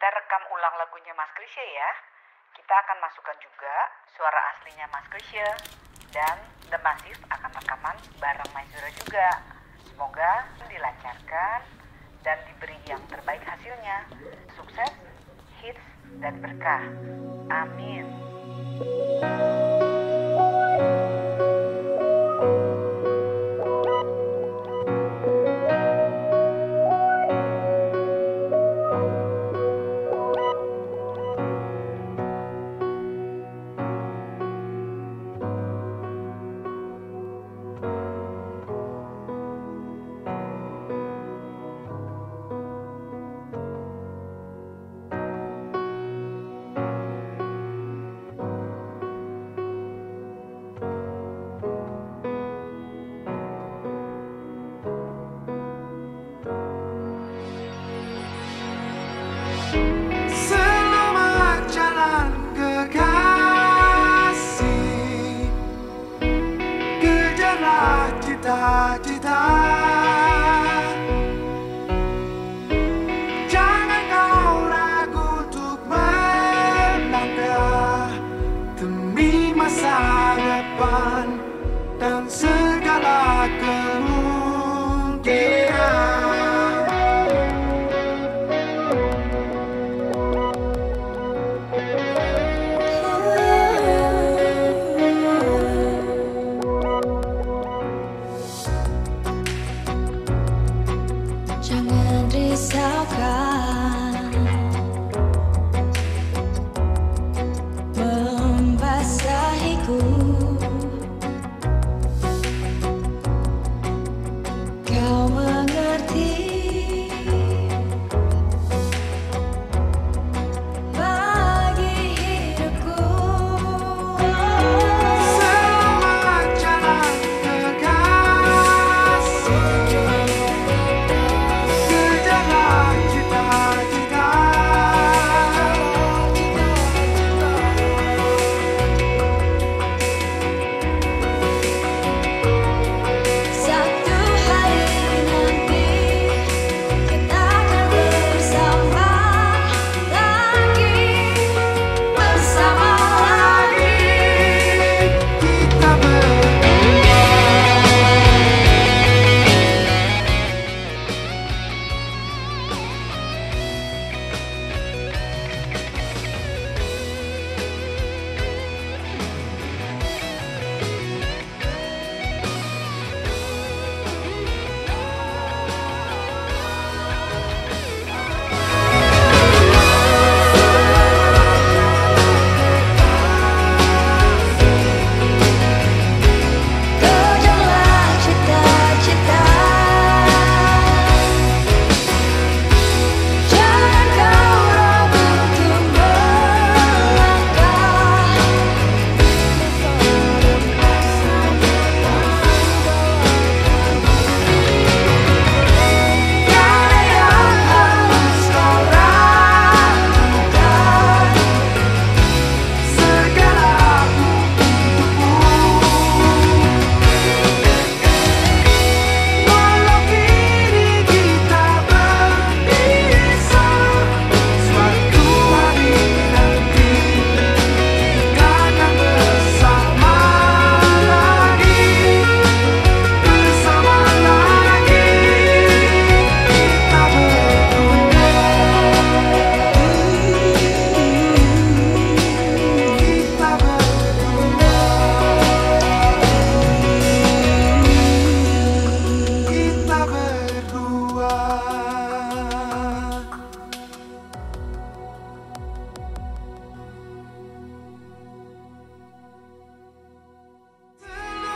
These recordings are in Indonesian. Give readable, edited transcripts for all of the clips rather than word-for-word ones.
Kita rekam ulang lagunya Mas Chrisye ya. Kita akan masukkan juga suara aslinya Mas Chrisye. Dan D'MASIV akan rekaman bareng Maizura juga. Semoga dilancarkan dan diberi yang terbaik hasilnya. Sukses, hits, dan berkah. Amin. Cita-cita, jangan kau ragu untuk melangkah demi masa depan dan segala kemungkinan. Membasahiku, kau mengerti bagi hidupku. Selamat jalan kekasih, kejarlah cita-cita.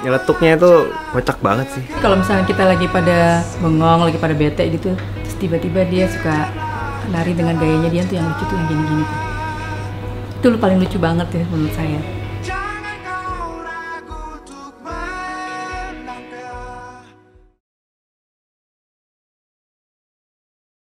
Nyeletuknya itu kocak banget sih. Kalau misalnya kita lagi pada bengong, lagi pada bete gitu, terus tiba-tiba dia suka nari dengan gayanya dia tuh yang lucu tuh, yang gini-gini tuh. Itu paling lucu banget ya menurut saya.